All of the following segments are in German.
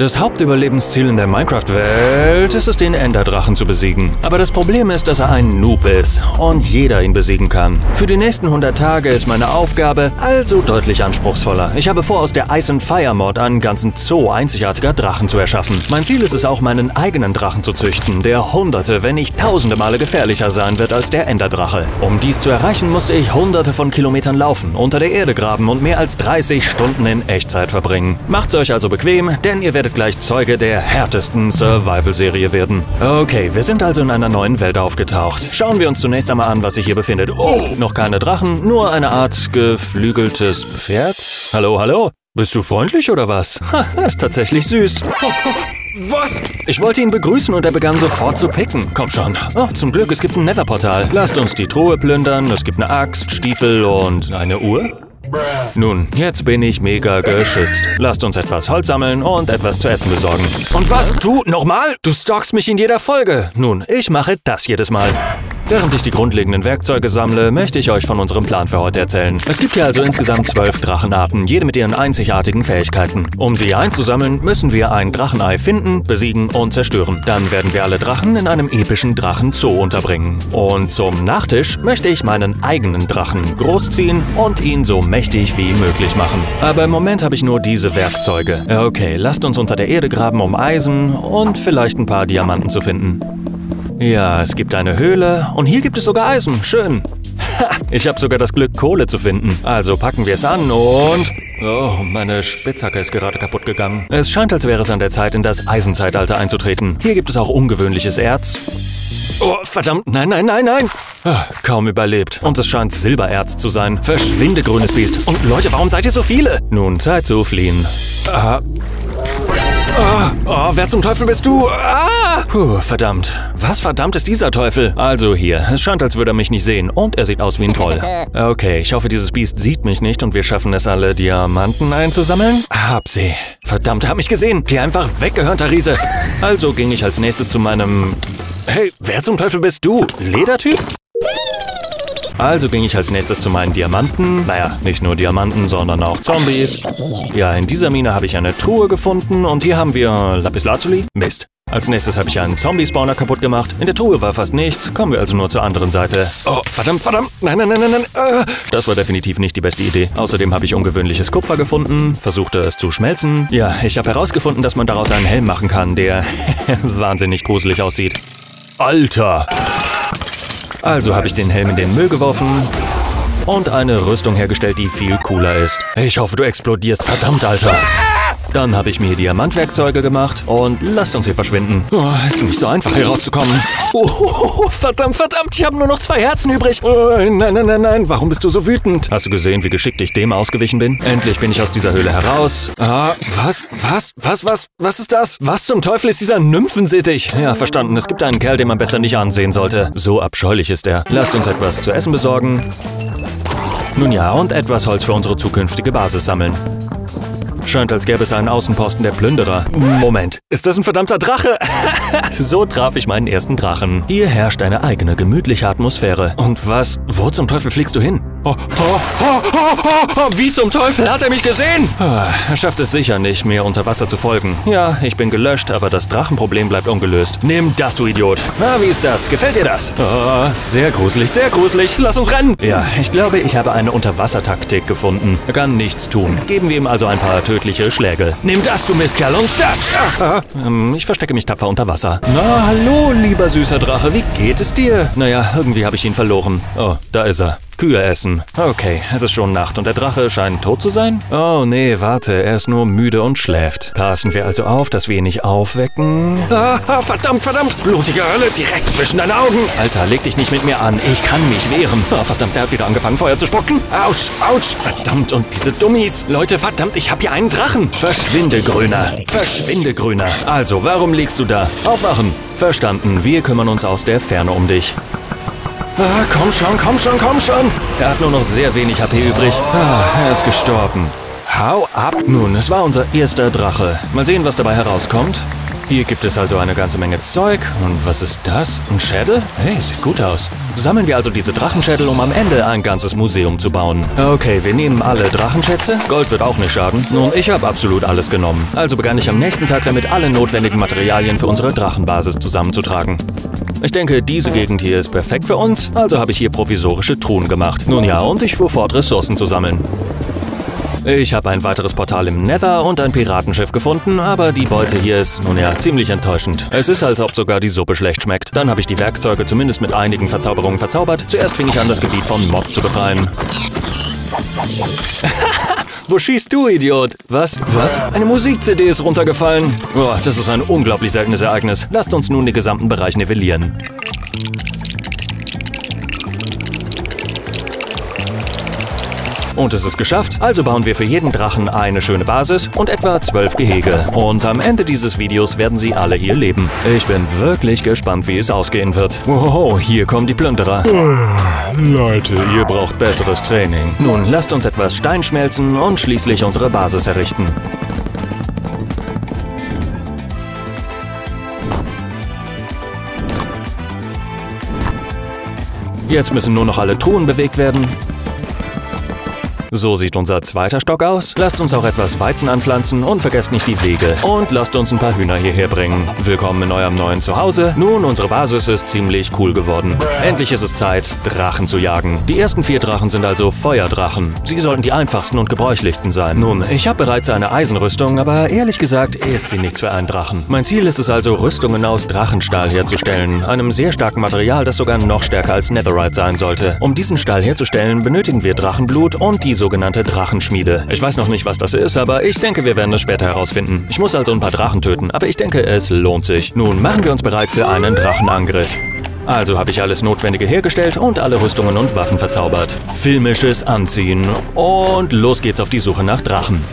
Das Hauptüberlebensziel in der Minecraft-Welt ist es, den Enderdrachen zu besiegen. Aber das Problem ist, dass er ein Noob ist und jeder ihn besiegen kann. Für die nächsten 100 Tage ist meine Aufgabe also deutlich anspruchsvoller. Ich habe vor, aus der Eis- und Feuer-Mod einen ganzen Zoo einzigartiger Drachen zu erschaffen. Mein Ziel ist es auch, meinen eigenen Drachen zu züchten, der hunderte, wenn nicht tausende Male gefährlicher sein wird als der Enderdrache. Um dies zu erreichen, musste ich hunderte von Kilometern laufen, unter der Erde graben und mehr als 30 Stunden in Echtzeit verbringen. Macht's euch also bequem, denn ihr werdet gleich Zeuge der härtesten Survival-Serie werden. Okay, wir sind also in einer neuen Welt aufgetaucht. Schauen wir uns zunächst einmal an, was sich hier befindet. Oh, noch keine Drachen, nur eine Art geflügeltes Pferd? Hallo, hallo? Bist du freundlich oder was? Ha, ist tatsächlich süß. Oh, oh. Was? Ich wollte ihn begrüßen und er begann sofort zu picken. Komm schon. Oh, zum Glück, es gibt ein Nether-Portal. Lasst uns die Truhe plündern, es gibt eine Axt, Stiefel und eine Uhr. Nun, jetzt bin ich mega geschützt. Lasst uns etwas Holz sammeln und etwas zu essen besorgen. Und was? Du? Nochmal? Du stalkst mich in jeder Folge. Nun, ich mache das jedes Mal. Während ich die grundlegenden Werkzeuge sammle, möchte ich euch von unserem Plan für heute erzählen. Es gibt hier also insgesamt 12 Drachenarten, jede mit ihren einzigartigen Fähigkeiten. Um sie einzusammeln, müssen wir ein Drachenei finden, besiegen und zerstören. Dann werden wir alle Drachen in einem epischen Drachenzoo unterbringen. Und zum Nachtisch möchte ich meinen eigenen Drachen großziehen und ihn so mächtig wie möglich machen. Aber im Moment habe ich nur diese Werkzeuge. Okay, lasst uns unter der Erde graben, um Eisen und vielleicht ein paar Diamanten zu finden. Ja, es gibt eine Höhle und hier gibt es sogar Eisen. Schön. Ha, ich habe sogar das Glück, Kohle zu finden. Also packen wir es an und... Oh, meine Spitzhacke ist gerade kaputt gegangen. Es scheint, als wäre es an der Zeit, in das Eisenzeitalter einzutreten. Hier gibt es auch ungewöhnliches Erz. Oh, verdammt, nein, nein, nein, nein. Kaum überlebt. Und es scheint Silbererz zu sein. Verschwinde, grünes Biest. Und Leute, warum seid ihr so viele? Nun, Zeit zu fliehen. Oh, wer zum Teufel bist du? Ah! Puh, verdammt. Was verdammt ist dieser Teufel? Also hier, es scheint, als würde er mich nicht sehen und er sieht aus wie ein Troll. Okay, ich hoffe, dieses Biest sieht mich nicht und wir schaffen es, alle Diamanten einzusammeln. Hab sie. Verdammt, er hat mich gesehen. Geh einfach weg, gehörnter Riese. Also ging ich als nächstes zu meinem... Hey, wer zum Teufel bist du? Ledertyp? Also ging ich als nächstes zu meinen Diamanten. Naja, nicht nur Diamanten, sondern auch Zombies. Ja, in dieser Mine habe ich eine Truhe gefunden und hier haben wir Lapislazuli. Mist. Als nächstes habe ich einen Zombie-Spawner kaputt gemacht. In der Truhe war fast nichts. Kommen wir also nur zur anderen Seite. Oh, verdammt, verdammt. Nein, nein, nein, nein, nein. Das war definitiv nicht die beste Idee. Außerdem habe ich ungewöhnliches Kupfer gefunden, versuchte es zu schmelzen. Ja, ich habe herausgefunden, dass man daraus einen Helm machen kann, der wahnsinnig gruselig aussieht. Alter! Also habe ich den Helm in den Müll geworfen und eine Rüstung hergestellt, die viel cooler ist. Ich hoffe, du explodierst, verdammt, Alter. Dann habe ich mir Diamantwerkzeuge gemacht und lasst uns hier verschwinden. Oh, ist nicht so einfach, hier rauszukommen. Oh, verdammt, verdammt, ich habe nur noch 2 Herzen übrig. Oh, nein, nein, nein, nein, warum bist du so wütend? Hast du gesehen, wie geschickt ich dem ausgewichen bin? Endlich bin ich aus dieser Höhle heraus. Ah, was ist das? Was zum Teufel ist dieser Nymphensittich? Ja, verstanden, es gibt einen Kerl, den man besser nicht ansehen sollte. So abscheulich ist er. Lasst uns etwas zu essen besorgen. Nun ja, und etwas Holz für unsere zukünftige Basis sammeln. Scheint, als gäbe es einen Außenposten der Plünderer. Moment, ist das ein verdammter Drache? So traf ich meinen ersten Drachen. Hier herrscht eine eigene, gemütliche Atmosphäre. Und was? Wo zum Teufel fliegst du hin? Oh, oh, oh, oh, oh, oh, wie zum Teufel hat er mich gesehen? Er schafft es sicher nicht, mir unter Wasser zu folgen. Ja, ich bin gelöscht, aber das Drachenproblem bleibt ungelöst. Nimm das, du Idiot. Na, wie ist das? Gefällt dir das? Oh, sehr gruselig, sehr gruselig. Lass uns rennen. Ja, ich glaube, ich habe eine Unterwassertaktik gefunden. Er kann nichts tun. Geben wir ihm also ein paar tödliche Schläge. Nimm das, du Mistkerl, und das! Ich verstecke mich tapfer unter Wasser. Na, hallo, lieber süßer Drache, wie geht es dir? Naja, irgendwie habe ich ihn verloren. Oh, da ist er. Kühe essen. Okay, es ist schon Nacht und der Drache scheint tot zu sein? Oh, nee, warte, er ist nur müde und schläft. Passen wir also auf, dass wir ihn nicht aufwecken. Ah, verdammt, verdammt! Blutige Hölle, direkt zwischen deinen Augen! Alter, leg dich nicht mit mir an, ich kann mich wehren. Oh, verdammt, der hat wieder angefangen, Feuer zu spucken. Autsch, autsch, verdammt, und diese Dummies. Leute, verdammt, ich hab hier einen Drachen. Verschwinde, Grüner. Verschwinde, Grüner. Also, warum liegst du da? Aufwachen. Verstanden, wir kümmern uns aus der Ferne um dich. Ah, komm schon, komm schon, komm schon! Er hat nur noch sehr wenig HP übrig. Ah, er ist gestorben. Hau ab! Nun, es war unser erster Drache. Mal sehen, was dabei herauskommt. Hier gibt es also eine ganze Menge Zeug. Und was ist das? Ein Schädel? Hey, sieht gut aus. Sammeln wir also diese Drachenschädel, um am Ende ein ganzes Museum zu bauen. Okay, wir nehmen alle Drachenschätze. Gold wird auch nicht schaden. Nun, ich habe absolut alles genommen. Also begann ich am nächsten Tag damit, alle notwendigen Materialien für unsere Drachenbasis zusammenzutragen. Ich denke, diese Gegend hier ist perfekt für uns, also habe ich hier provisorische Truhen gemacht. Nun ja, und ich fuhr fort, Ressourcen zu sammeln. Ich habe ein weiteres Portal im Nether und ein Piratenschiff gefunden, aber die Beute hier ist, nun ja, ziemlich enttäuschend. Es ist, als ob sogar die Suppe schlecht schmeckt. Dann habe ich die Werkzeuge zumindest mit einigen Verzauberungen verzaubert. Zuerst fing ich an, das Gebiet von Mobs zu befreien. Wo schießt du, Idiot? Was? Eine Musik-CD ist runtergefallen. Oh, das ist ein unglaublich seltenes Ereignis. Lasst uns nun den gesamten Bereich nivellieren. Und es ist geschafft, also bauen wir für jeden Drachen eine schöne Basis und etwa 12 Gehege. Und am Ende dieses Videos werden sie alle hier leben. Ich bin wirklich gespannt, wie es ausgehen wird. Wow, hier kommen die Plünderer. Leute, ihr braucht besseres Training. Nun, lasst uns etwas Stein schmelzen und schließlich unsere Basis errichten. Jetzt müssen nur noch alle Truhen bewegt werden. So sieht unser zweiter Stock aus. Lasst uns auch etwas Weizen anpflanzen und vergesst nicht die Wege. Und lasst uns ein paar Hühner hierher bringen. Willkommen in eurem neuen Zuhause. Nun, unsere Basis ist ziemlich cool geworden. Endlich ist es Zeit, Drachen zu jagen. Die ersten 4 Drachen sind also Feuerdrachen. Sie sollten die einfachsten und gebräuchlichsten sein. Nun, ich habe bereits eine Eisenrüstung, aber ehrlich gesagt ist sie nichts für einen Drachen. Mein Ziel ist es also, Rüstungen aus Drachenstahl herzustellen. Einem sehr starken Material, das sogar noch stärker als Netherite sein sollte. Um diesen Stahl herzustellen, benötigen wir Drachenblut und die sogenannte Drachenschmiede. Ich weiß noch nicht, was das ist, aber ich denke, wir werden es später herausfinden. Ich muss also ein paar Drachen töten, aber ich denke, es lohnt sich. Nun machen wir uns bereit für einen Drachenangriff. Also habe ich alles Notwendige hergestellt und alle Rüstungen und Waffen verzaubert. Filmisches Anziehen. Und los geht's auf die Suche nach Drachen.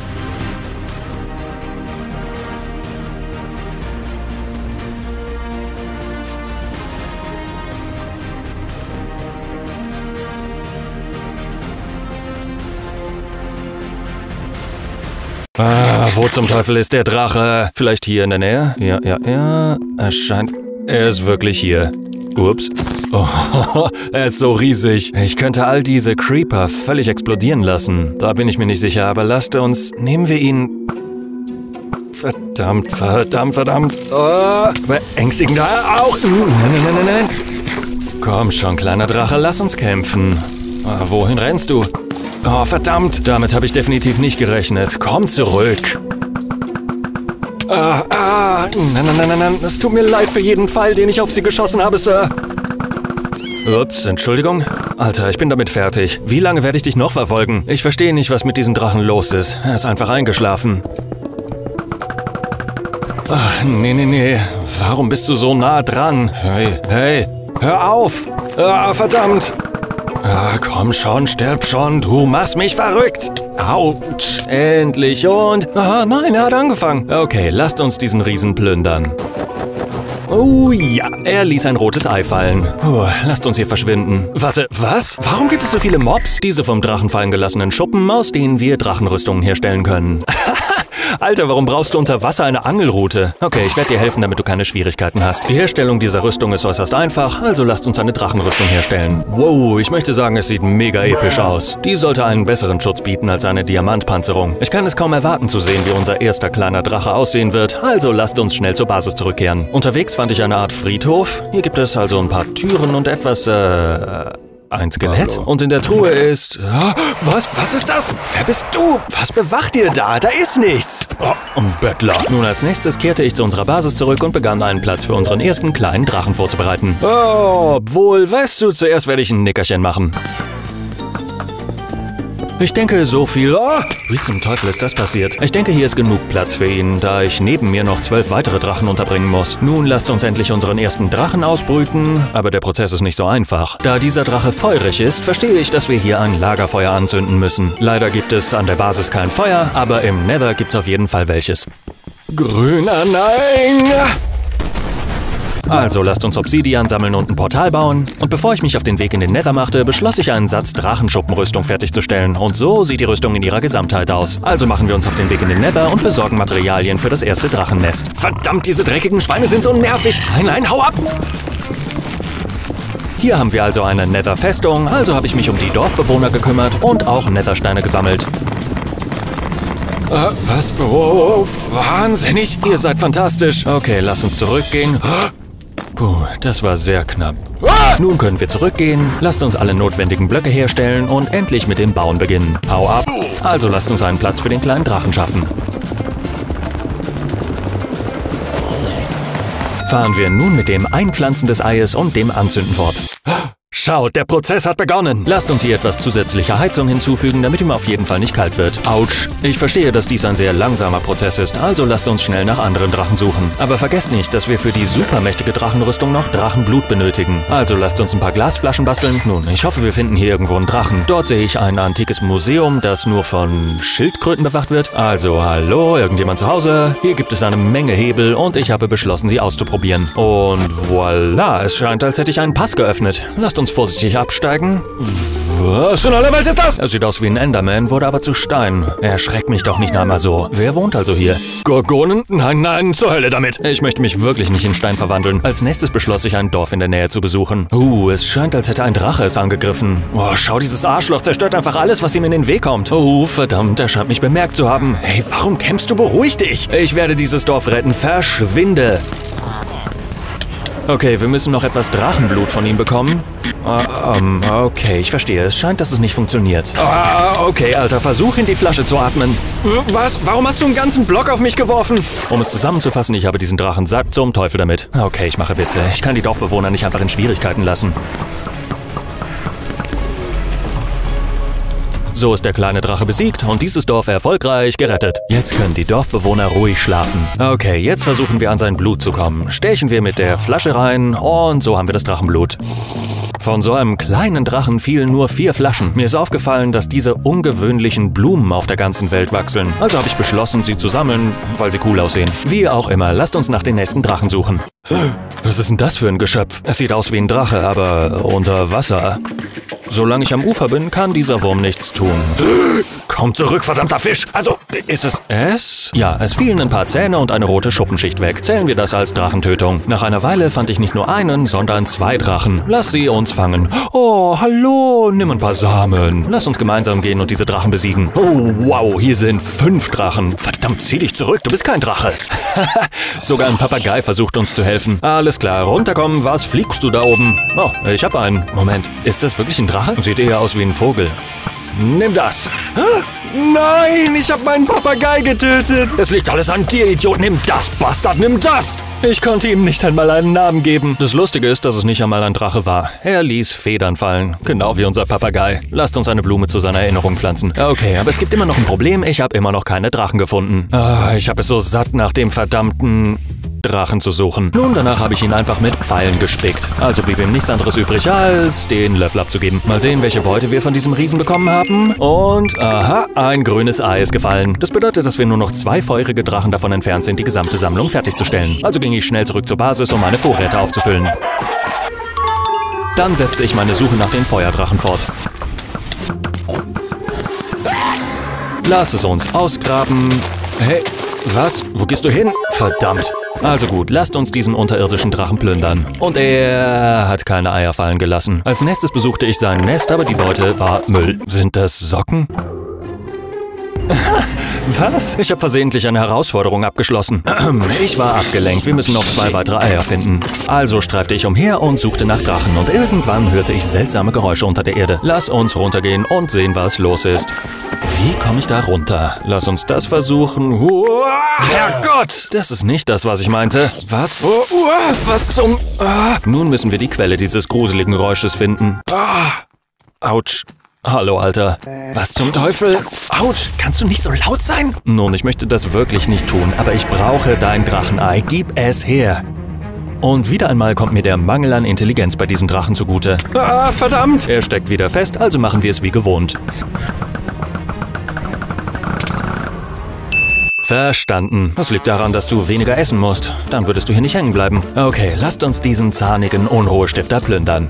Wo zum Teufel ist der Drache? Vielleicht hier in der Nähe? Ja. Er scheint... Er ist wirklich hier. Ups. Oh, er ist so riesig. Ich könnte all diese Creeper völlig explodieren lassen. Da bin ich mir nicht sicher, aber lasst uns... Nehmen wir ihn... Verdammt. Oh, beängstigender... Au! Nein. Komm schon, kleiner Drache, lass uns kämpfen. Wohin rennst du? Oh, verdammt! Damit habe ich definitiv nicht gerechnet. Komm zurück! Nein. Es tut mir leid für jeden Pfeil, den ich auf sie geschossen habe, Sir. Ups, Entschuldigung. Alter, ich bin damit fertig. Wie lange werde ich dich noch verfolgen? Ich verstehe nicht, was mit diesem Drachen los ist. Er ist einfach eingeschlafen. Nee. Warum bist du so nah dran? Hey! Hör auf! Verdammt! Komm schon, stirb schon, du machst mich verrückt. Autsch, endlich und... Aha, nein, er hat angefangen. Okay, lasst uns diesen Riesen plündern. Oh ja, er ließ ein rotes Ei fallen. Lasst uns hier verschwinden. Warte, was? Warum gibt es so viele Mobs? Diese vom Drachen fallen gelassenen Schuppen, aus denen wir Drachenrüstungen herstellen können. Alter, warum brauchst du unter Wasser eine Angelrute? Okay, ich werde dir helfen, damit du keine Schwierigkeiten hast. Die Herstellung dieser Rüstung ist äußerst einfach, also lasst uns eine Drachenrüstung herstellen. Wow, ich möchte sagen, es sieht mega episch aus. Die sollte einen besseren Schutz bieten als eine Diamantpanzerung. Ich kann es kaum erwarten zu sehen, wie unser erster kleiner Drache aussehen wird, also lasst uns schnell zur Basis zurückkehren. Unterwegs fand ich eine Art Friedhof. Hier gibt es also ein paar Türen und etwas, ein Skelett? Hallo. Und in der Truhe ist... Was ist das? Wer bist du? Was bewacht ihr da? Da ist nichts! Oh, ein Bettler. Nun, als nächstes kehrte ich zu unserer Basis zurück und begann, einen Platz für unseren ersten kleinen Drachen vorzubereiten. Oh, wohl weißt du, zuerst werde ich ein Nickerchen machen. Ich denke, so viel... Oh, wie zum Teufel ist das passiert? Ich denke, hier ist genug Platz für ihn, da ich neben mir noch 12 weitere Drachen unterbringen muss. Nun lasst uns endlich unseren ersten Drachen ausbrüten, aber der Prozess ist nicht so einfach. Da dieser Drache feurig ist, verstehe ich, dass wir hier ein Lagerfeuer anzünden müssen. Leider gibt es an der Basis kein Feuer, aber im Nether gibt's auf jeden Fall welches. Grüner, nein! Also lasst uns Obsidian sammeln und ein Portal bauen. Und bevor ich mich auf den Weg in den Nether machte, beschloss ich einen Satz Drachenschuppenrüstung fertigzustellen. Und so sieht die Rüstung in ihrer Gesamtheit aus. Also machen wir uns auf den Weg in den Nether und besorgen Materialien für das erste Drachennest. Verdammt, diese dreckigen Schweine sind so nervig. Nein, nein, hau ab! Hier haben wir also eine Nether-Festung, also habe ich mich um die Dorfbewohner gekümmert und auch Nethersteine gesammelt. Was? Oh, wahnsinnig! Ihr seid fantastisch! Okay, lass uns zurückgehen. Puh, das war sehr knapp. Nun können wir zurückgehen, lasst uns alle notwendigen Blöcke herstellen und endlich mit dem Bauen beginnen. Hau ab! Also lasst uns einen Platz für den kleinen Drachen schaffen. Fahren wir nun mit dem Einpflanzen des Eies und dem Anzünden fort. Schaut, der Prozess hat begonnen. Lasst uns hier etwas zusätzliche Heizung hinzufügen, damit ihm auf jeden Fall nicht kalt wird. Autsch. Ich verstehe, dass dies ein sehr langsamer Prozess ist, also lasst uns schnell nach anderen Drachen suchen. Aber vergesst nicht, dass wir für die supermächtige Drachenrüstung noch Drachenblut benötigen. Also lasst uns ein paar Glasflaschen basteln. Nun, ich hoffe, wir finden hier irgendwo einen Drachen. Dort sehe ich ein antikes Museum, das nur von Schildkröten bewacht wird. Also, hallo, irgendjemand zu Hause? Hier gibt es eine Menge Hebel und ich habe beschlossen, sie auszuprobieren. Und voilà, es scheint, als hätte ich einen Pass geöffnet. Lasst uns vorsichtig absteigen. Was in aller Welt ist das? Er sieht aus wie ein Enderman, wurde aber zu Stein. Erschreckt mich doch nicht einmal so. Wer wohnt also hier? Gorgonen? Nein, nein, zur Hölle damit. Ich möchte mich wirklich nicht in Stein verwandeln. Als nächstes beschloss ich, ein Dorf in der Nähe zu besuchen. Es scheint, als hätte ein Drache es angegriffen. Oh, schau, dieses Arschloch zerstört einfach alles, was ihm in den Weg kommt. Oh, verdammt, er scheint mich bemerkt zu haben. Hey, warum kämpfst du? Beruhig dich. Ich werde dieses Dorf retten. Verschwinde. Okay, wir müssen noch etwas Drachenblut von ihm bekommen. Okay, ich verstehe. Es scheint, dass es nicht funktioniert. Okay, Alter, versuch in die Flasche zu atmen. Was? Warum hast du einen ganzen Block auf mich geworfen? Um es zusammenzufassen, ich habe diesen Drachen satt, zum Teufel damit. Okay, ich mache Witze. Ich kann die Dorfbewohner nicht einfach in Schwierigkeiten lassen. So ist der kleine Drache besiegt und dieses Dorf erfolgreich gerettet. Jetzt können die Dorfbewohner ruhig schlafen. Okay, jetzt versuchen wir an sein Blut zu kommen. Stechen wir mit der Flasche rein und so haben wir das Drachenblut. Von so einem kleinen Drachen fielen nur 4 Flaschen. Mir ist aufgefallen, dass diese ungewöhnlichen Blumen auf der ganzen Welt wachsen. Also habe ich beschlossen, sie zu sammeln, weil sie cool aussehen. Wie auch immer, lasst uns nach den nächsten Drachen suchen. Was ist denn das für ein Geschöpf? Es sieht aus wie ein Drache, aber unter Wasser. Solange ich am Ufer bin, kann dieser Wurm nichts tun. Komm zurück, verdammter Fisch! Also, ist es es? Ja, es fielen ein paar Zähne und eine rote Schuppenschicht weg. Zählen wir das als Drachentötung. Nach einer Weile fand ich nicht nur einen, sondern 2 Drachen. Lass sie uns fangen. Oh, hallo, nimm ein paar Samen. Lass uns gemeinsam gehen und diese Drachen besiegen. Oh, wow, hier sind 5 Drachen. Verdammt, zieh dich zurück, du bist kein Drache. Sogar ein Papagei versucht uns zu helfen. Alles klar, runterkommen, was fliegst du da oben? Oh, ich hab einen. Moment, ist das wirklich ein Drache? Sieht eher aus wie ein Vogel. Nimm das. Nein, ich habe meinen Papagei getötet. Es liegt alles an dir, Idiot. Nimm das, Bastard, nimm das. Ich konnte ihm nicht einmal einen Namen geben. Das Lustige ist, dass es nicht einmal ein Drache war. Er ließ Federn fallen, genau wie unser Papagei. Lasst uns eine Blume zu seiner Erinnerung pflanzen. Okay, aber es gibt immer noch ein Problem. Ich habe immer noch keine Drachen gefunden. Ich habe es so satt nach dem verdammten Drachen zu suchen. Nun, danach habe ich ihn einfach mit Pfeilen gespickt. Also blieb ihm nichts anderes übrig, als den Löffel abzugeben. Mal sehen, welche Beute wir von diesem Riesen bekommen haben. Und, aha, ein grünes Ei ist gefallen. Das bedeutet, dass wir nur noch 2 feurige Drachen davon entfernt sind, die gesamte Sammlung fertigzustellen. Also ging ich schnell zurück zur Basis, um meine Vorräte aufzufüllen. Dann setzte ich meine Suche nach dem Feuerdrachen fort. Lass es uns ausgraben. Hey, was? Wo gehst du hin? Verdammt. Also gut, lasst uns diesen unterirdischen Drachen plündern. Und er hat keine Eier fallen gelassen. Als nächstes besuchte ich sein Nest, aber die Beute war Müll. Sind das Socken? Was? Ich habe versehentlich eine Herausforderung abgeschlossen. Ich war abgelenkt. Wir müssen noch 2 weitere Eier finden. Also streifte ich umher und suchte nach Drachen. Und irgendwann hörte ich seltsame Geräusche unter der Erde. Lass uns runtergehen und sehen, was los ist. Wie komme ich da runter? Lass uns das versuchen. Herrgott! Das ist nicht das, was ich meinte. Was? Was zum... Nun müssen wir die Quelle dieses gruseligen Geräusches finden. Autsch. Hallo, Alter. Was zum Teufel? Autsch, kannst du nicht so laut sein? Nun, ich möchte das wirklich nicht tun, aber ich brauche dein Drachenei. Gib es her. Und wieder einmal kommt mir der Mangel an Intelligenz bei diesen Drachen zugute. Verdammt! Er steckt wieder fest, also machen wir es wie gewohnt. Verstanden. Das liegt daran, dass du weniger essen musst. Dann würdest du hier nicht hängen bleiben. Okay, lasst uns diesen zahnigen Unruhestifter plündern.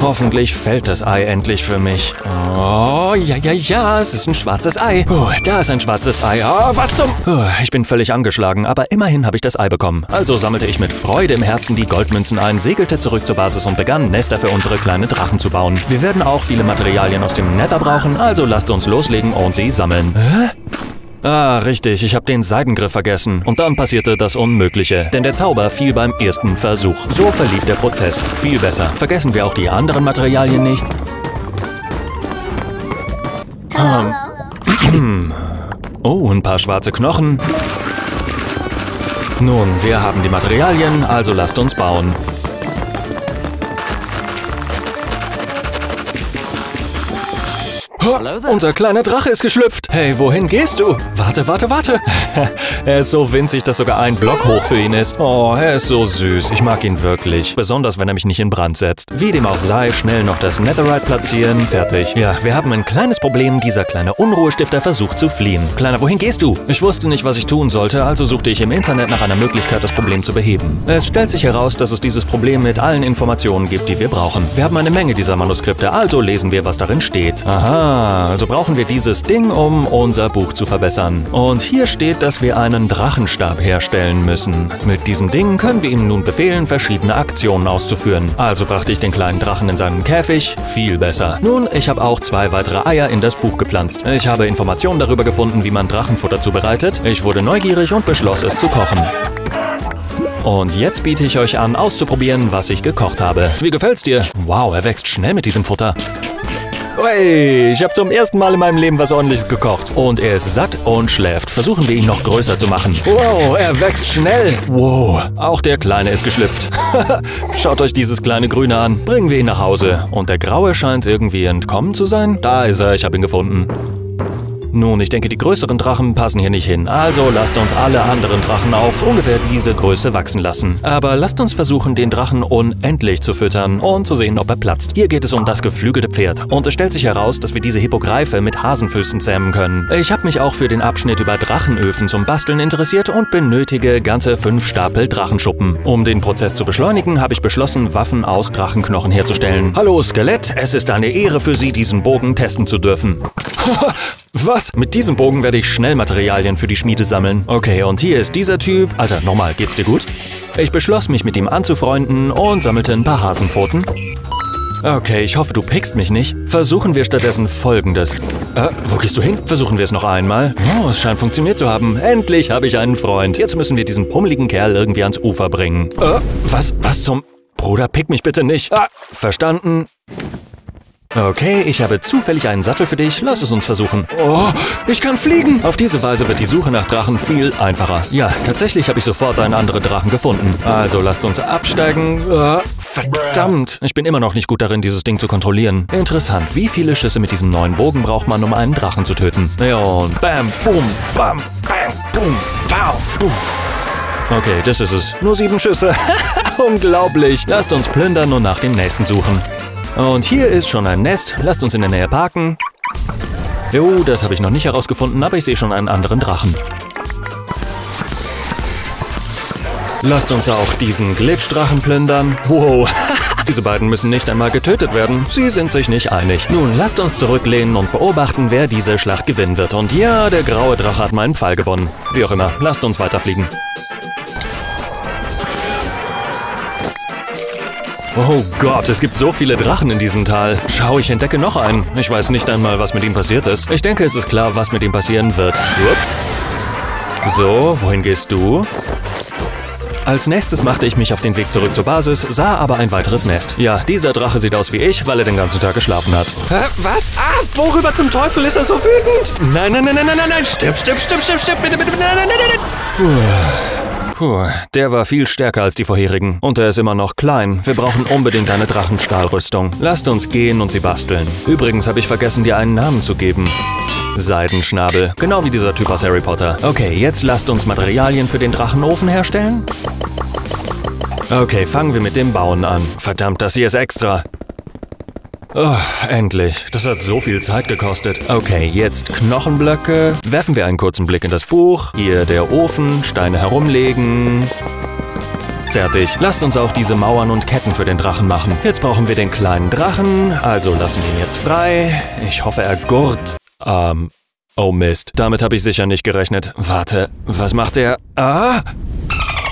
Hoffentlich fällt das Ei endlich für mich. Oh, ja, es ist ein schwarzes Ei. Oh, da ist ein schwarzes Ei. Oh, was zum... Oh, ich bin völlig angeschlagen, aber immerhin habe ich das Ei bekommen. Also sammelte ich mit Freude im Herzen die Goldmünzen ein, segelte zurück zur Basis und begann, Nester für unsere kleinen Drachen zu bauen. Wir werden auch viele Materialien aus dem Nether brauchen, also lasst uns loslegen und sie sammeln. Hä? Ah, richtig, ich habe den Seidengriff vergessen. Und dann passierte das Unmögliche, denn der Zauber fiel beim ersten Versuch. So verlief der Prozess. Viel besser. Vergessen wir auch die anderen Materialien nicht. Oh, ein paar schwarze Knochen. Nun, wir haben die Materialien, also lasst uns bauen. Oh, unser kleiner Drache ist geschlüpft. Hey, wohin gehst du? Warte. Er ist so winzig, dass sogar ein Block hoch für ihn ist. Oh, er ist so süß. Ich mag ihn wirklich. Besonders, wenn er mich nicht in Brand setzt. Wie dem auch sei, schnell noch das Netherite platzieren. Fertig. Ja, wir haben ein kleines Problem. Dieser kleine Unruhestifter versucht zu fliehen. Kleiner, wohin gehst du? Ich wusste nicht, was ich tun sollte, also suchte ich im Internet nach einer Möglichkeit, das Problem zu beheben. Es stellt sich heraus, dass es dieses Problem mit allen Informationen gibt, die wir brauchen. Wir haben eine Menge dieser Manuskripte, also lesen wir, was darin steht. Aha. Also brauchen wir dieses Ding, um unser Buch zu verbessern. Und hier steht, dass wir einen Drachenstab herstellen müssen. Mit diesem Ding können wir ihm nun befehlen, verschiedene Aktionen auszuführen. Also brachte ich den kleinen Drachen in seinen Käfig. Viel besser. Nun, ich habe auch 2 weitere Eier in das Buch gepflanzt. Ich habe Informationen darüber gefunden, wie man Drachenfutter zubereitet. Ich wurde neugierig und beschloss, es zu kochen. Und jetzt biete ich euch an, auszuprobieren, was ich gekocht habe. Wie gefällt's dir? Wow, er wächst schnell mit diesem Futter. Hey, ich habe zum ersten Mal in meinem Leben was Ordentliches gekocht. Und er ist satt und schläft. Versuchen wir ihn noch größer zu machen. Wow, er wächst schnell. Wow, auch der Kleine ist geschlüpft. Schaut euch dieses kleine Grüne an. Bringen wir ihn nach Hause. Und der Graue scheint irgendwie entkommen zu sein. Da ist er, ich habe ihn gefunden. Nun, ich denke, die größeren Drachen passen hier nicht hin. Also lasst uns alle anderen Drachen auf ungefähr diese Größe wachsen lassen. Aber lasst uns versuchen, den Drachen unendlich zu füttern und zu sehen, ob er platzt. Hier geht es um das geflügelte Pferd. Und es stellt sich heraus, dass wir diese Hippogreife mit Hasenfüßen zähmen können. Ich habe mich auch für den Abschnitt über Drachenöfen zum Basteln interessiert und benötige ganze 5 Stapel Drachenschuppen. Um den Prozess zu beschleunigen, habe ich beschlossen, Waffen aus Drachenknochen herzustellen. Hallo Skelett, es ist eine Ehre für Sie, diesen Bogen testen zu dürfen. Was? Mit diesem Bogen werde ich schnell Materialien für die Schmiede sammeln. Okay, und hier ist dieser Typ. Alter, nochmal, geht's dir gut? Ich beschloss, mich mit ihm anzufreunden und sammelte ein paar Hasenpfoten. Okay, ich hoffe, du pickst mich nicht. Versuchen wir stattdessen Folgendes. Wo gehst du hin? Versuchen wir es noch einmal. Oh, es scheint funktioniert zu haben. Endlich habe ich einen Freund. Jetzt müssen wir diesen pummeligen Kerl irgendwie ans Ufer bringen. Was zum... Bruder, pick mich bitte nicht. Ah, verstanden. Okay, ich habe zufällig einen Sattel für dich. Lass es uns versuchen. Oh, ich kann fliegen! Auf diese Weise wird die Suche nach Drachen viel einfacher. Ja, tatsächlich habe ich sofort einen anderen Drachen gefunden. Also lasst uns absteigen. Verdammt! Ich bin immer noch nicht gut darin, dieses Ding zu kontrollieren. Interessant, wie viele Schüsse mit diesem neuen Bogen braucht man, um einen Drachen zu töten? Und bam, boom, bam, bam, boom, bam, boom. Okay, das ist es. Nur 7 Schüsse. Unglaublich! Lasst uns plündern und nach dem nächsten suchen. Und hier ist schon ein Nest. Lasst uns in der Nähe parken. Jo, das habe ich noch nicht herausgefunden, aber ich sehe schon einen anderen Drachen. Lasst uns auch diesen Glitchdrachen plündern. Wow, diese beiden müssen nicht einmal getötet werden. Sie sind sich nicht einig. Nun, lasst uns zurücklehnen und beobachten, wer diese Schlacht gewinnen wird. Und ja, der graue Drache hat meinen Pfeil gewonnen. Wie auch immer, lasst uns weiterfliegen. Oh Gott, es gibt so viele Drachen in diesem Tal. Schau, ich entdecke noch einen. Ich weiß nicht einmal, was mit ihm passiert ist. Ich denke, es ist klar, was mit ihm passieren wird. Ups. So, wohin gehst du? Als nächstes machte ich mich auf den Weg zurück zur Basis, sah aber ein weiteres Nest. Ja, dieser Drache sieht aus wie ich, weil er den ganzen Tag geschlafen hat. Hä? Was? Ah, worüber zum Teufel ist er so wütend? Nein. Stipp, bitte, nein. Puh, der war viel stärker als die vorherigen. Und er ist immer noch klein. Wir brauchen unbedingt eine Drachenstahlrüstung. Lasst uns gehen und sie basteln. Übrigens habe ich vergessen, dir einen Namen zu geben. Seidenschnabel. Genau wie dieser Typ aus Harry Potter. Okay, jetzt lasst uns Materialien für den Drachenofen herstellen. Okay, fangen wir mit dem Bauen an. Verdammt, das hier ist extra. Oh, endlich. Das hat so viel Zeit gekostet. Okay, jetzt Knochenblöcke. Werfen wir einen kurzen Blick in das Buch. Hier der Ofen, Steine herumlegen. Fertig. Lasst uns auch diese Mauern und Ketten für den Drachen machen. Jetzt brauchen wir den kleinen Drachen, also lassen wir ihn jetzt frei. Ich hoffe, er gurrt. Oh Mist. Damit habe ich sicher nicht gerechnet. Warte, was macht er? Ah!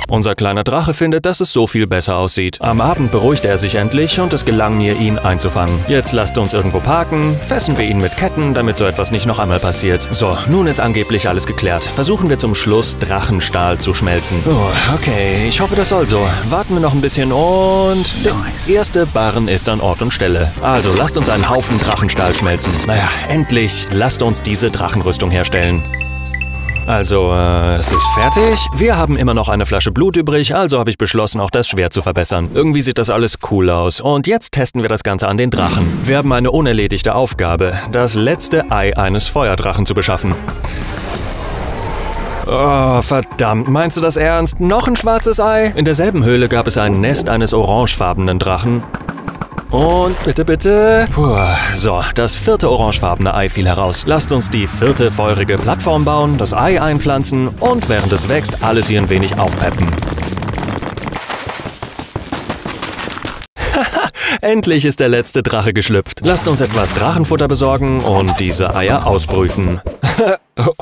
Unser kleiner Drache findet, dass es so viel besser aussieht. Am Abend beruhigt er sich endlich und es gelang mir, ihn einzufangen. Jetzt lasst uns irgendwo parken, fesseln wir ihn mit Ketten, damit so etwas nicht noch einmal passiert. So, nun ist angeblich alles geklärt. Versuchen wir zum Schluss, Drachenstahl zu schmelzen. Oh, okay, ich hoffe, das soll so. Warten wir noch ein bisschen und... Der erste Barren ist an Ort und Stelle. Also, lasst uns einen Haufen Drachenstahl schmelzen. Naja, endlich, lasst uns diese Drachenrüstung herstellen. Also, es ist fertig. Wir haben immer noch eine Flasche Blut übrig, also habe ich beschlossen, auch das Schwert zu verbessern. Irgendwie sieht das alles cool aus. Und jetzt testen wir das Ganze an den Drachen. Wir haben eine unerledigte Aufgabe, das letzte Ei eines Feuerdrachen zu beschaffen. Oh, verdammt, meinst du das ernst? Noch ein schwarzes Ei? In derselben Höhle gab es ein Nest eines orangefarbenen Drachen. Und bitte, bitte. Puh. So, das vierte orangefarbene Ei fiel heraus. Lasst uns die vierte feurige Plattform bauen, das Ei einpflanzen und während es wächst, alles hier ein wenig aufpeppen. Haha, endlich ist der letzte Drache geschlüpft. Lasst uns etwas Drachenfutter besorgen und diese Eier ausbrüten.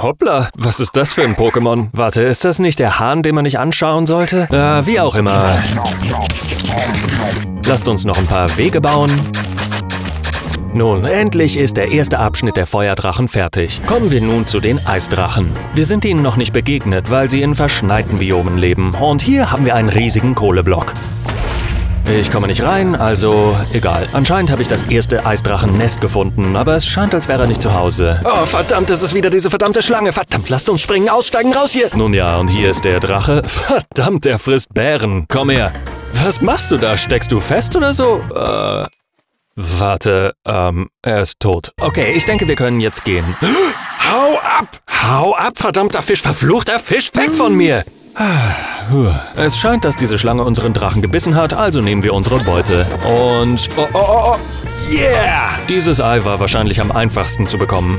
Hoppla, was ist das für ein Pokémon? Warte, ist das nicht der Hahn, den man nicht anschauen sollte? Wie auch immer. Lasst uns noch ein paar Wege bauen. Nun, endlich ist der erste Abschnitt der Feuerdrachen fertig. Kommen wir nun zu den Eisdrachen. Wir sind ihnen noch nicht begegnet, weil sie in verschneiten Biomen leben. Und hier haben wir einen riesigen Kohleblock. Ich komme nicht rein, also egal. Anscheinend habe ich das erste Eisdrachennest gefunden, aber es scheint, als wäre er nicht zu Hause. Oh, verdammt, es ist wieder diese verdammte Schlange. Verdammt, lasst uns springen, aussteigen, raus hier. Nun ja, und hier ist der Drache. Verdammt, er frisst Bären. Komm her. Was machst du da? Steckst du fest oder so? Warte, er ist tot. Okay, ich denke, wir können jetzt gehen. Hau ab! Hau ab, verdammter Fisch! Verfluchter Fisch, weg von mir! Es scheint, dass diese Schlange unseren Drachen gebissen hat, also nehmen wir unsere Beute. Und... Oh, oh, oh, oh. Yeah! Dieses Ei war wahrscheinlich am einfachsten zu bekommen.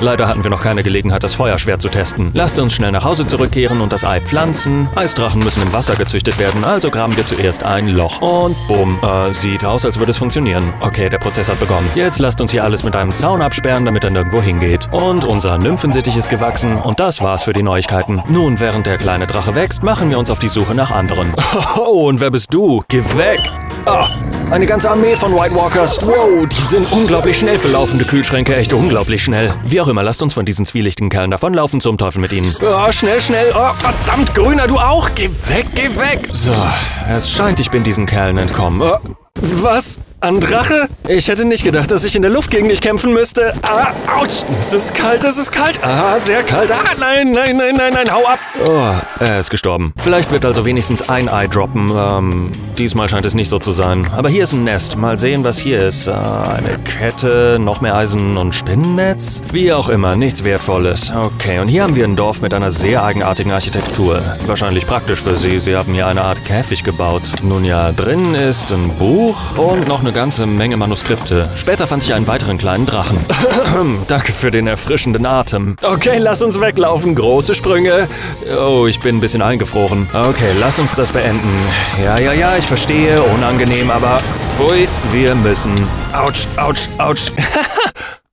Leider hatten wir noch keine Gelegenheit, das Feuerschwert zu testen. Lasst uns schnell nach Hause zurückkehren und das Ei pflanzen. Eisdrachen müssen im Wasser gezüchtet werden, also graben wir zuerst ein Loch. Und bumm. Sieht aus, als würde es funktionieren. Okay, der Prozess hat begonnen. Jetzt lasst uns hier alles mit einem Zaun absperren, damit er nirgendwo hingeht. Und unser Nymphensittich ist gewachsen und das war's für die Neuigkeiten. Nun, während der kleine Drache wächst, machen wir uns auf die Suche nach anderen. Oh, und wer bist du? Geh weg! Oh, eine ganze Armee von White Walkers. Wow, die sind unglaublich schnell für laufende Kühlschränke. Echt unglaublich schnell. Wie auch immer, lasst uns von diesen zwielichtigen Kerlen davonlaufen. Zum Teufel mit ihnen. Oh, schnell, schnell. Oh, verdammt, Grüner, du auch. Geh weg, geh weg. So, es scheint, ich bin diesen Kerlen entkommen. Oh, was? Ein Drache? Ich hätte nicht gedacht, dass ich in der Luft gegen dich kämpfen müsste. Ah, ouch. Es ist kalt, es ist kalt. Ah, sehr kalt. Ah, nein, nein, nein, nein, nein, hau ab. Oh, er ist gestorben. Vielleicht wird also wenigstens ein Ei droppen. Diesmal scheint es nicht so zu sein. Aber hier ist ein Nest. Mal sehen, was hier ist. Eine Kette, noch mehr Eisen und Spinnennetz. Wie auch immer, nichts Wertvolles. Okay, und hier haben wir ein Dorf mit einer sehr eigenartigen Architektur. Wahrscheinlich praktisch für sie. Sie haben hier eine Art Käfig gebaut. Nun ja, drin ist ein Buch und noch eine ganze Menge Manuskripte. Später fand ich einen weiteren kleinen Drachen. Danke für den erfrischenden Atem. Okay, lass uns weglaufen. Große Sprünge. Oh, ich bin ein bisschen eingefroren. Okay, lass uns das beenden. Ja, ja, ja, ich verstehe. Unangenehm, aber pfui, wir müssen. Autsch, autsch, autsch.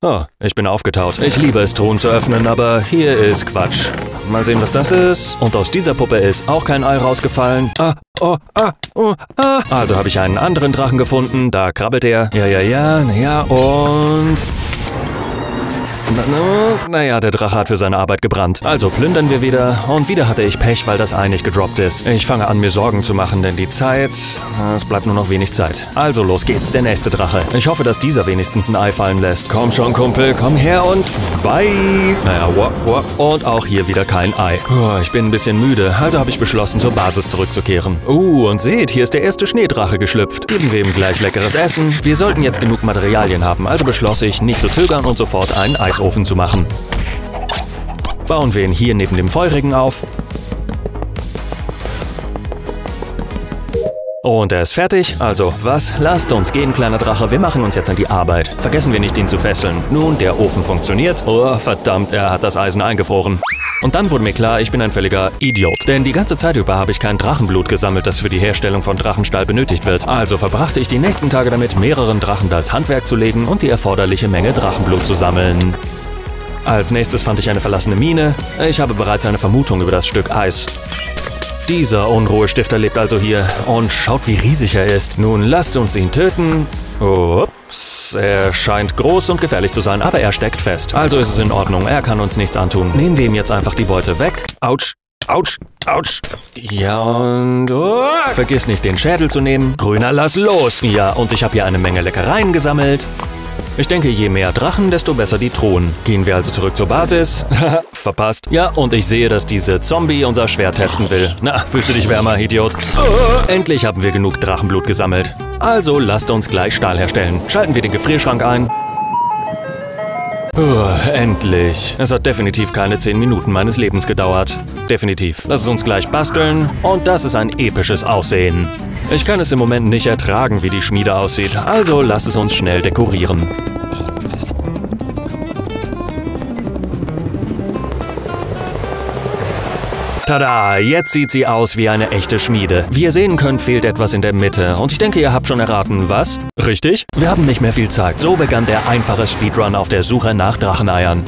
Oh, ich bin aufgetaut. Ich liebe es, Truhen zu öffnen, aber hier ist Quatsch. Mal sehen, was das ist. Und aus dieser Puppe ist auch kein Ei rausgefallen. Ah, oh, ah, oh, ah. Also habe ich einen anderen Drachen gefunden. Da krabbelt er. Ja, ja, ja, ja, und... Naja, der Drache hat für seine Arbeit gebrannt. Also plündern wir wieder. Und wieder hatte ich Pech, weil das Ei nicht gedroppt ist. Ich fange an, mir Sorgen zu machen, denn die Zeit... Es bleibt nur noch wenig Zeit. Also los geht's, der nächste Drache. Ich hoffe, dass dieser wenigstens ein Ei fallen lässt. Komm schon, Kumpel, komm her und... Bye! Naja, und auch hier wieder kein Ei. Ich bin ein bisschen müde, also habe ich beschlossen, zur Basis zurückzukehren. Und seht, hier ist der erste Schneedrache geschlüpft. Geben wir ihm gleich leckeres Essen. Wir sollten jetzt genug Materialien haben, also beschloss ich, nicht zu zögern und sofort einen Eis Ofen zu machen. Bauen wir ihn hier neben dem Feurigen auf. Und er ist fertig, also was? Lasst uns gehen, kleiner Drache, wir machen uns jetzt an die Arbeit. Vergessen wir nicht, ihn zu fesseln. Nun, der Ofen funktioniert. Oh, verdammt, er hat das Eisen eingefroren. Und dann wurde mir klar, ich bin ein völliger Idiot. Denn die ganze Zeit über habe ich kein Drachenblut gesammelt, das für die Herstellung von Drachenstahl benötigt wird. Also verbrachte ich die nächsten Tage damit, mehreren Drachen das Handwerk zu legen und die erforderliche Menge Drachenblut zu sammeln. Als nächstes fand ich eine verlassene Mine. Ich habe bereits eine Vermutung über das Stück Eis. Dieser Unruhestifter lebt also hier und schaut, wie riesig er ist. Nun lasst uns ihn töten. Ups, er scheint groß und gefährlich zu sein, aber er steckt fest. Also ist es in Ordnung, er kann uns nichts antun. Nehmen wir ihm jetzt einfach die Beute weg. Autsch, autsch, autsch. Ja und... Vergiss nicht, den Schädel zu nehmen. Grüner, lass los. Ja, und ich habe hier eine Menge Leckereien gesammelt. Ich denke, je mehr Drachen, desto besser die Truhen. Gehen wir also zurück zur Basis. Haha, verpasst. Ja, und ich sehe, dass diese Zombie unser Schwert testen will. Na, fühlst du dich wärmer, Idiot? Endlich haben wir genug Drachenblut gesammelt. Also lasst uns gleich Stahl herstellen. Schalten wir den Gefrierschrank ein. Endlich. Es hat definitiv keine 10 Minuten meines Lebens gedauert. Definitiv. Lass es uns gleich basteln. Und das ist ein episches Aussehen. Ich kann es im Moment nicht ertragen, wie die Schmiede aussieht. Also lass es uns schnell dekorieren. Tada! Jetzt sieht sie aus wie eine echte Schmiede. Wie ihr sehen könnt, fehlt etwas in der Mitte. Und ich denke, ihr habt schon erraten, was? Richtig? Wir haben nicht mehr viel Zeit. So begann der einfache Speedrun auf der Suche nach Dracheneiern.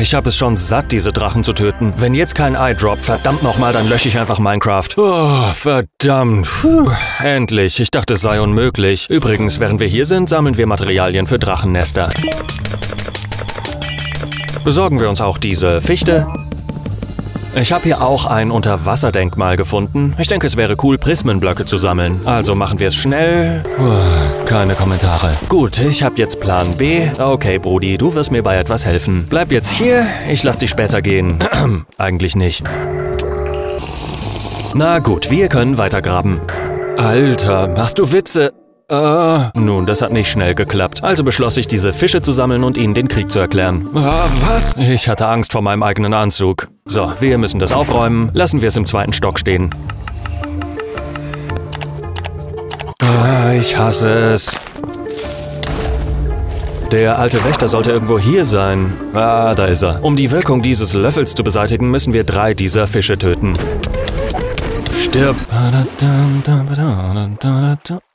Ich habe es schon satt, diese Drachen zu töten. Wenn jetzt kein Eye Drop, verdammt nochmal, dann lösche ich einfach Minecraft. Oh, verdammt. Puh. Endlich. Ich dachte, es sei unmöglich. Übrigens, während wir hier sind, sammeln wir Materialien für Drachennester. Besorgen wir uns auch diese Fichte. Ich habe hier auch ein Unterwasserdenkmal gefunden. Ich denke, es wäre cool, Prismenblöcke zu sammeln. Also machen wir es schnell. Keine Kommentare. Gut, ich habe jetzt Plan B. Okay, Brudi, du wirst mir bei etwas helfen. Bleib jetzt hier, ich lasse dich später gehen. Eigentlich nicht. Na gut, wir können weitergraben. Alter, machst du Witze? Nun, das hat nicht schnell geklappt. Also beschloss ich, diese Fische zu sammeln und ihnen den Krieg zu erklären. Was? Ich hatte Angst vor meinem eigenen Anzug. So, wir müssen das aufräumen. Lassen wir es im zweiten Stock stehen. Ich hasse es. Der alte Wächter sollte irgendwo hier sein. Da ist er. Um die Wirkung dieses Löffels zu beseitigen, müssen wir 3 dieser Fische töten. Stirb.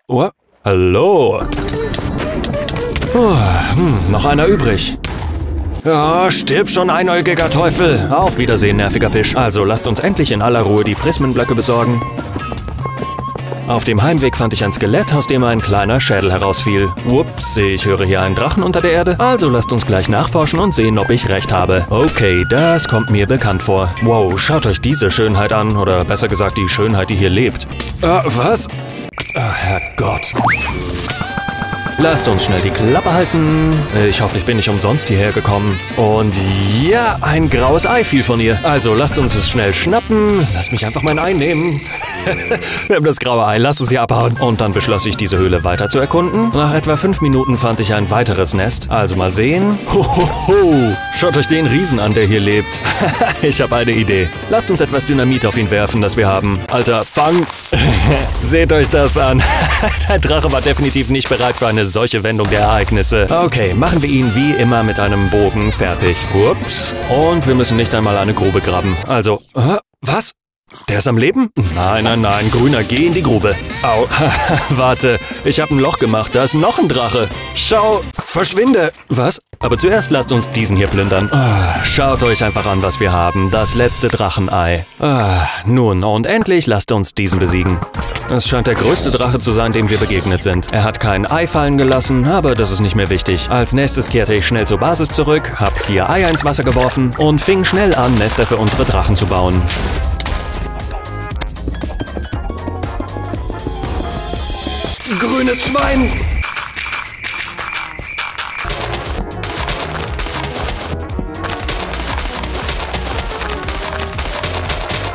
Oh. Hallo? Noch einer übrig. Ja, stirb schon, einäugiger Teufel. Auf Wiedersehen, nerviger Fisch. Also lasst uns endlich in aller Ruhe die Prismenblöcke besorgen. Auf dem Heimweg fand ich ein Skelett, aus dem ein kleiner Schädel herausfiel. Ups, ich höre hier einen Drachen unter der Erde. Also lasst uns gleich nachforschen und sehen, ob ich recht habe. Okay, das kommt mir bekannt vor. Wow, schaut euch diese Schönheit an. Oder besser gesagt, die Schönheit, die hier lebt. Was? Herrgott. Lasst uns schnell die Klappe halten. Ich hoffe, ich bin nicht umsonst hierher gekommen. Und ja, ein graues Ei fiel von ihr. Also lasst uns es schnell schnappen. Lasst mich einfach mein Ei nehmen. Wir haben das graue Ei, lasst es hier abhauen. Und dann beschloss ich, diese Höhle weiter zu erkunden. Nach etwa 5 Minuten fand ich ein weiteres Nest. Also mal sehen. Hohoho. Schaut euch den Riesen an, der hier lebt. Ich habe eine Idee. Lasst uns etwas Dynamit auf ihn werfen, das wir haben. Alter, fang. Seht euch das an. Der Drache war definitiv nicht bereit für eine solche Wendung der Ereignisse. Okay, machen wir ihn wie immer mit einem Bogen fertig. Ups. Und wir müssen nicht einmal eine Grube graben. Also, was? Der ist am Leben? Nein, nein, nein, Grüner, geh in die Grube. Au, warte, ich habe ein Loch gemacht, da ist noch ein Drache. Schau, verschwinde. Was? Aber zuerst lasst uns diesen hier plündern. Schaut euch einfach an, was wir haben. Das letzte Drachenei. Nun, und endlich lasst uns diesen besiegen. Es scheint der größte Drache zu sein, dem wir begegnet sind. Er hat kein Ei fallen gelassen, aber das ist nicht mehr wichtig. Als nächstes kehrte ich schnell zur Basis zurück, hab 4 Eier ins Wasser geworfen und fing schnell an, Nester für unsere Drachen zu bauen. Grünes Schwein!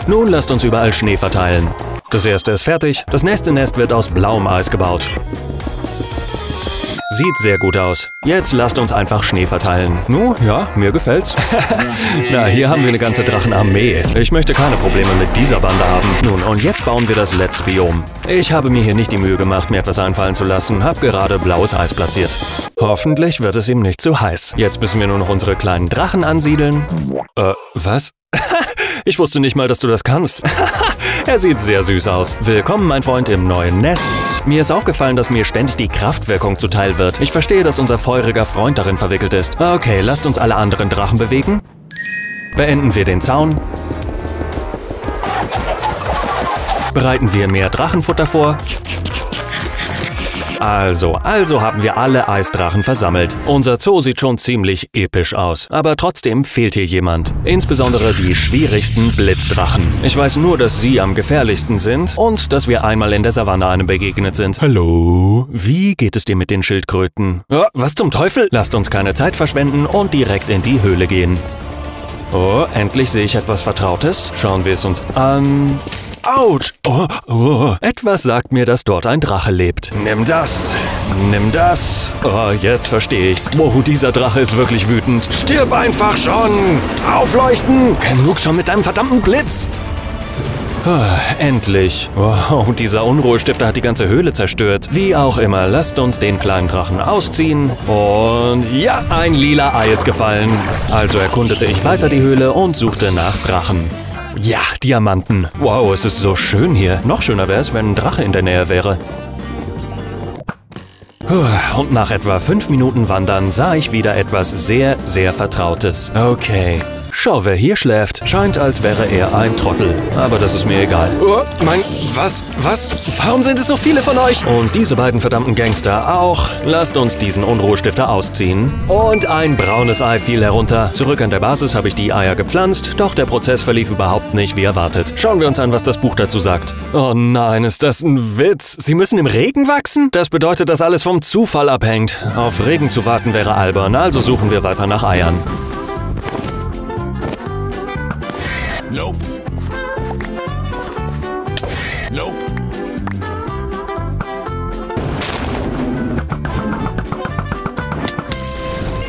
Nun lasst uns überall Schnee verteilen. Das erste ist fertig, das nächste Nest wird aus blauem Eis gebaut. Sieht sehr gut aus. Jetzt lasst uns einfach Schnee verteilen. Nu, ja, mir gefällt's. Na, hier haben wir eine ganze Drachenarmee. Ich möchte keine Probleme mit dieser Bande haben. Nun, und jetzt bauen wir das letzte Biom. Ich habe mir hier nicht die Mühe gemacht, mir etwas einfallen zu lassen, habe gerade blaues Eis platziert. Hoffentlich wird es ihm nicht zu heiß. Jetzt müssen wir nur noch unsere kleinen Drachen ansiedeln. Was? Ich wusste nicht mal, dass du das kannst. Er sieht sehr süß aus. Willkommen, mein Freund, im neuen Nest. Mir ist aufgefallen, dass mir ständig die Kraftwirkung zuteil wird. Ich verstehe, dass unser feuriger Freund darin verwickelt ist. Okay, lasst uns alle anderen Drachen bewegen. Beenden wir den Zaun. Bereiten wir mehr Drachenfutter vor. Also haben wir alle Eisdrachen versammelt. Unser Zoo sieht schon ziemlich episch aus, aber trotzdem fehlt hier jemand. Insbesondere die schwierigsten Blitzdrachen. Ich weiß nur, dass sie am gefährlichsten sind und dass wir einmal in der Savanne einem begegnet sind. Hallo? Wie geht es dir mit den Schildkröten? Oh, was zum Teufel? Lasst uns keine Zeit verschwenden und direkt in die Höhle gehen. Oh, endlich sehe ich etwas Vertrautes. Schauen wir es uns an. Autsch! Oh. Etwas sagt mir, dass dort ein Drache lebt. Nimm das! Nimm das! Oh, jetzt verstehe ich's. Wow, dieser Drache ist wirklich wütend. Stirb einfach schon! Aufleuchten! Genug schon mit deinem verdammten Blitz! Oh, endlich. Wow, dieser Unruhestifter hat die ganze Höhle zerstört. Wie auch immer, lasst uns den kleinen Drachen ausziehen. Und ja, ein lila Ei ist gefallen. Also erkundete ich weiter die Höhle und suchte nach Drachen. Ja, Diamanten. Wow, es ist so schön hier. Noch schöner wäre es, wenn ein Drache in der Nähe wäre. Und nach etwa 5 Minuten Wandern sah ich wieder etwas sehr, sehr Vertrautes. Okay. Schau, wer hier schläft. Scheint, als wäre er ein Trottel. Aber das ist mir egal. Oh, was? Warum sind es so viele von euch? Und diese beiden verdammten Gangster auch. Lasst uns diesen Unruhestifter ausziehen. Und ein braunes Ei fiel herunter. Zurück an der Basis habe ich die Eier gepflanzt, doch der Prozess verlief überhaupt nicht wie erwartet. Schauen wir uns an, was das Buch dazu sagt. Oh nein, ist das ein Witz? Sie müssen im Regen wachsen? Das bedeutet, dass alles vom Zufall abhängt. Auf Regen zu warten wäre albern, also suchen wir weiter nach Eiern. Nope.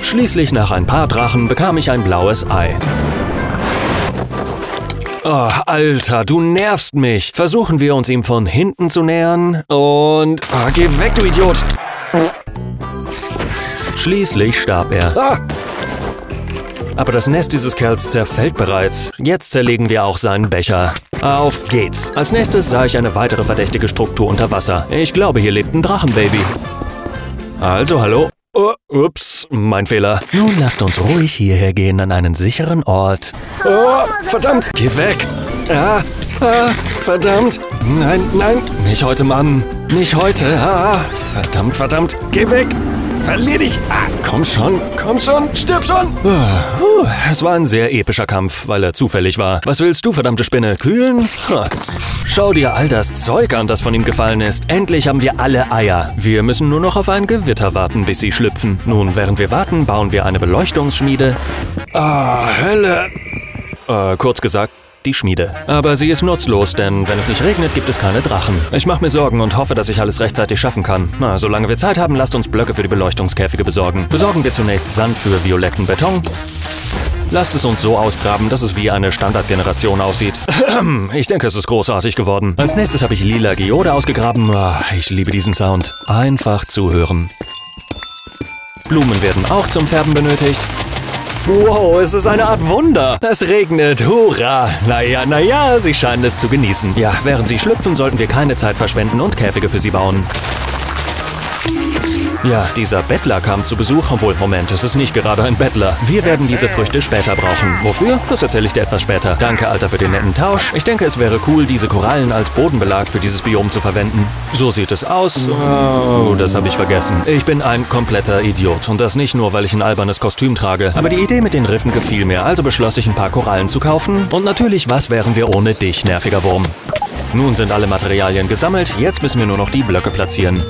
Schließlich nach ein paar Drachen bekam ich ein blaues Ei. Oh, Alter, du nervst mich. Versuchen wir uns ihm von hinten zu nähern und... Oh, geh weg, du Idiot! Schließlich starb er. Ah! Aber das Nest dieses Kerls zerfällt bereits. Jetzt zerlegen wir auch seinen Becher. Auf geht's. Als nächstes sah ich eine weitere verdächtige Struktur unter Wasser. Ich glaube, hier lebt ein Drachenbaby. Also, hallo. Ups, mein Fehler. Nun lasst uns ruhig hierher gehen, an einen sicheren Ort. Oh, verdammt, geh weg. Verdammt. Nein, nicht heute, Mann. Nicht heute. Verdammt, geh weg. Verlier dich! Komm schon! Stirb schon! Es war ein sehr epischer Kampf, weil er zufällig war. Was willst du, verdammte Spinne? Kühlen? Schau dir all das Zeug an, das von ihm gefallen ist. Endlich haben wir alle Eier. Wir müssen nur noch auf ein Gewitter warten, bis sie schlüpfen. Nun, während wir warten, bauen wir eine Beleuchtungsschmiede. Hölle! Kurz gesagt, die Schmiede. Aber sie ist nutzlos, denn wenn es nicht regnet, gibt es keine Drachen. Ich mache mir Sorgen und hoffe, dass ich alles rechtzeitig schaffen kann. Na, solange wir Zeit haben, lasst uns Blöcke für die Beleuchtungskäfige besorgen. Besorgen wir zunächst Sand für violetten Beton. Lasst es uns so ausgraben, dass es wie eine Standardgeneration aussieht. Ich denke, es ist großartig geworden. Als nächstes habe ich lila Geode ausgegraben. Ich liebe diesen Sound. Einfach zuhören. Blumen werden auch zum Färben benötigt. Wow, es ist eine Art Wunder. Es regnet, hurra. Naja, sie scheinen es zu genießen. Ja, während sie schlüpfen, sollten wir keine Zeit verschwenden und Käfige für sie bauen. Ja, dieser Bettler kam zu Besuch. Obwohl, Moment, es ist nicht gerade ein Bettler. Wir werden diese Früchte später brauchen. Wofür? Das erzähle ich dir etwas später. Danke, Alter, für den netten Tausch. Ich denke, es wäre cool, diese Korallen als Bodenbelag für dieses Biom zu verwenden. So sieht es aus. Oh, das habe ich vergessen. Ich bin ein kompletter Idiot. Und das nicht nur, weil ich ein albernes Kostüm trage. Aber die Idee mit den Riffen gefiel mir, also beschloss ich, ein paar Korallen zu kaufen. Und natürlich, was wären wir ohne dich, nerviger Wurm? Nun sind alle Materialien gesammelt. Jetzt müssen wir nur noch die Blöcke platzieren.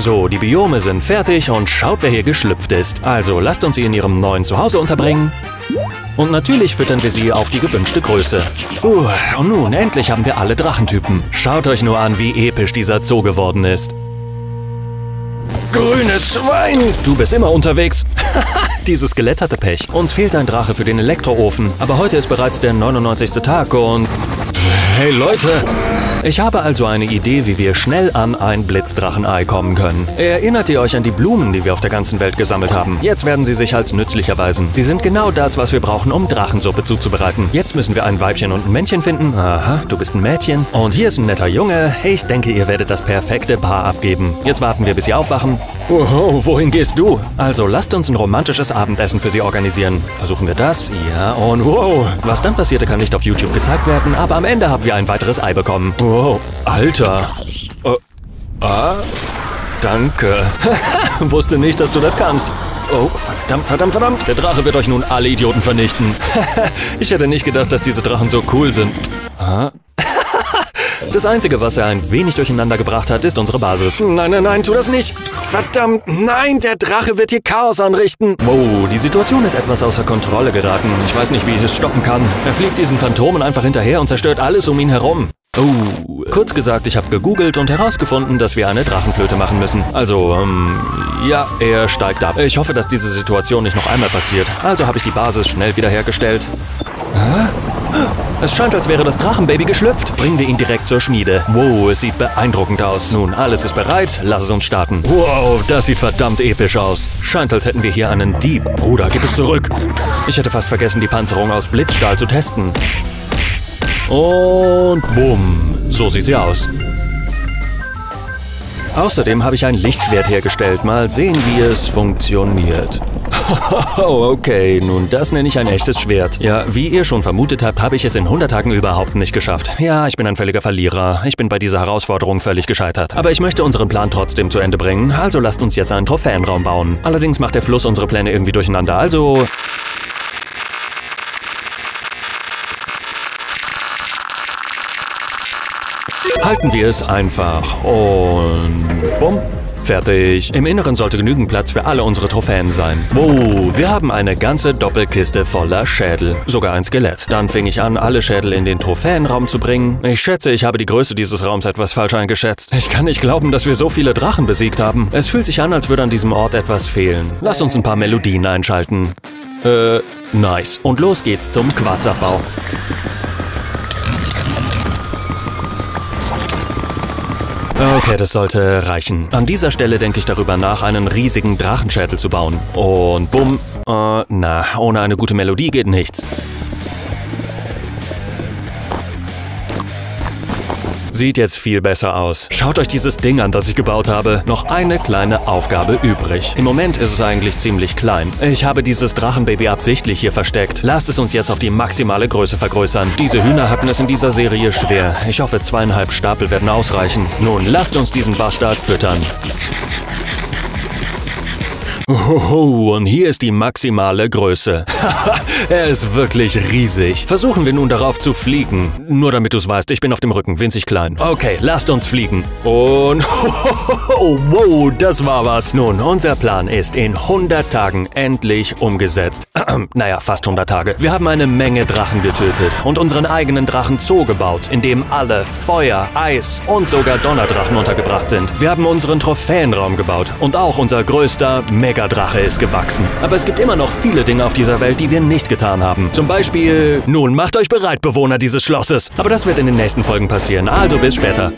So, die Biome sind fertig und schaut, wer hier geschlüpft ist. Also lasst uns sie in ihrem neuen Zuhause unterbringen. Und natürlich füttern wir sie auf die gewünschte Größe. Und nun, endlich haben wir alle Drachentypen. Schaut euch nur an, wie episch dieser Zoo geworden ist. Grünes Schwein! Du bist immer unterwegs. Dieses Skelett hatte Pech. Uns fehlt ein Drache für den Elektroofen. Aber heute ist bereits der 99. Tag und... Hey Leute! Ich habe also eine Idee, wie wir schnell an ein Blitzdrachenei kommen können. Erinnert ihr euch an die Blumen, die wir auf der ganzen Welt gesammelt haben? Jetzt werden sie sich als nützlich erweisen. Sie sind genau das, was wir brauchen, um Drachensuppe zuzubereiten. Jetzt müssen wir ein Weibchen und ein Männchen finden. Aha, du bist ein Mädchen. Und hier ist ein netter Junge. Ich denke, ihr werdet das perfekte Paar abgeben. Jetzt warten wir, bis sie aufwachen. Oho, wohin gehst du? Also lasst uns ein romantisches Abendessen für sie organisieren. Versuchen wir das? Ja, und wow. Was dann passierte, kann nicht auf YouTube gezeigt werden, aber am Ende haben wir ein weiteres Ei bekommen. Wow, Alter. Danke. Wusste nicht, dass du das kannst. Oh, verdammt, verdammt, verdammt. Der Drache wird euch nun alle Idioten vernichten. Ich hätte nicht gedacht, dass diese Drachen so cool sind. Das Einzige, was er ein wenig durcheinander gebracht hat, ist unsere Basis. Nein, nein, nein, tu das nicht. Verdammt, nein, der Drache wird hier Chaos anrichten. Wow, die Situation ist etwas außer Kontrolle geraten. Ich weiß nicht, wie ich es stoppen kann. Er fliegt diesen Phantomen einfach hinterher und zerstört alles um ihn herum. Oh, kurz gesagt, ich habe gegoogelt und herausgefunden, dass wir eine Drachenflöte machen müssen. Also, ja, er steigt ab. Ich hoffe, dass diese Situation nicht noch einmal passiert. Also habe ich die Basis schnell wiederhergestellt. Hä? Es scheint, als wäre das Drachenbaby geschlüpft. Bringen wir ihn direkt zur Schmiede. Wow, es sieht beeindruckend aus. Nun, alles ist bereit. Lass es uns starten. Wow, das sieht verdammt episch aus. Scheint, als hätten wir hier einen Dieb. Bruder, gib es zurück. Ich hätte fast vergessen, die Panzerung aus Blitzstahl zu testen. Und bumm, so sieht sie aus. Außerdem habe ich ein Lichtschwert hergestellt. Mal sehen, wie es funktioniert. Okay, nun das nenne ich ein echtes Schwert. Ja, wie ihr schon vermutet habt, habe ich es in 100 Tagen überhaupt nicht geschafft. Ja, ich bin ein völliger Verlierer. Ich bin bei dieser Herausforderung völlig gescheitert. Aber ich möchte unseren Plan trotzdem zu Ende bringen. Also lasst uns jetzt einen Trophäenraum bauen. Allerdings macht der Fluss unsere Pläne irgendwie durcheinander. Also... halten wir es einfach und bumm. Fertig. Im Inneren sollte genügend Platz für alle unsere Trophäen sein. Wow, wir haben eine ganze Doppelkiste voller Schädel. Sogar ein Skelett. Dann fing ich an, alle Schädel in den Trophäenraum zu bringen. Ich schätze, ich habe die Größe dieses Raums etwas falsch eingeschätzt. Ich kann nicht glauben, dass wir so viele Drachen besiegt haben. Es fühlt sich an, als würde an diesem Ort etwas fehlen. Lass uns ein paar Melodien einschalten. Nice. Und los geht's zum Quarzabbau. Okay, das sollte reichen. An dieser Stelle denke ich darüber nach, einen riesigen Drachenschädel zu bauen. Und bumm. Na, ohne eine gute Melodie geht nichts. Sieht jetzt viel besser aus. Schaut euch dieses Ding an, das ich gebaut habe. Noch eine kleine Aufgabe übrig. Im Moment ist es eigentlich ziemlich klein. Ich habe dieses Drachenbaby absichtlich hier versteckt. Lasst es uns jetzt auf die maximale Größe vergrößern. Diese Hühner hatten es in dieser Serie schwer. Ich hoffe, 2,5 Stapel werden ausreichen. Nun, lasst uns diesen Bastard füttern. Oho, und hier ist die maximale Größe. Haha, er ist wirklich riesig. Versuchen wir nun darauf zu fliegen. Nur damit du es weißt, ich bin auf dem Rücken, winzig klein. Okay, lasst uns fliegen. Und wow, das war was. Nun, unser Plan ist in 100 Tagen endlich umgesetzt. Naja, fast 100 Tage. Wir haben eine Menge Drachen getötet und unseren eigenen Drachenzoo gebaut, in dem alle Feuer, Eis und sogar Donnerdrachen untergebracht sind. Wir haben unseren Trophäenraum gebaut und auch unser größter Mega Drache ist gewachsen. Aber es gibt immer noch viele Dinge auf dieser Welt, die wir nicht getan haben. Zum Beispiel... Nun macht euch bereit, Bewohner dieses Schlosses. Aber das wird in den nächsten Folgen passieren. Also bis später.